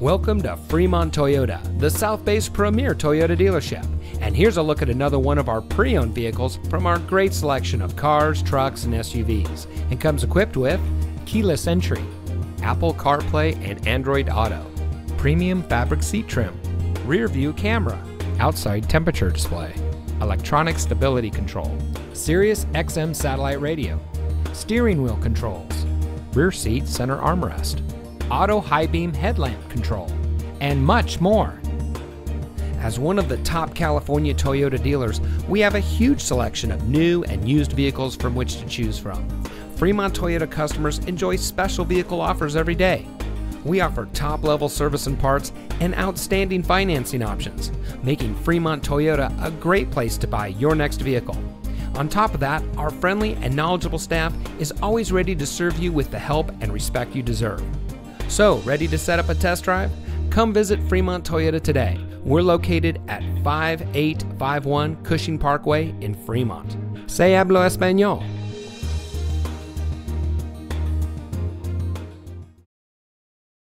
Welcome to Fremont Toyota, the South Bay's premier Toyota dealership. And here's a look at another one of our pre-owned vehicles from our great selection of cars, trucks, and SUVs. It comes equipped with keyless entry, Apple CarPlay and Android Auto, premium fabric seat trim, rear view camera, outside temperature display, electronic stability control, Sirius XM satellite radio, steering wheel controls, rear seat center armrest, auto high beam headlamp control, and much more. As one of the top California Toyota dealers, we have a huge selection of new and used vehicles from which to choose from. Fremont Toyota customers enjoy special vehicle offers every day. We offer top-level service and parts and outstanding financing options, making Fremont Toyota a great place to buy your next vehicle. On top of that, our friendly and knowledgeable staff is always ready to serve you with the help and respect you deserve. So, ready to set up a test drive? Come visit Fremont Toyota today. We're located at 5851 Cushing Parkway in Fremont. Se habla español.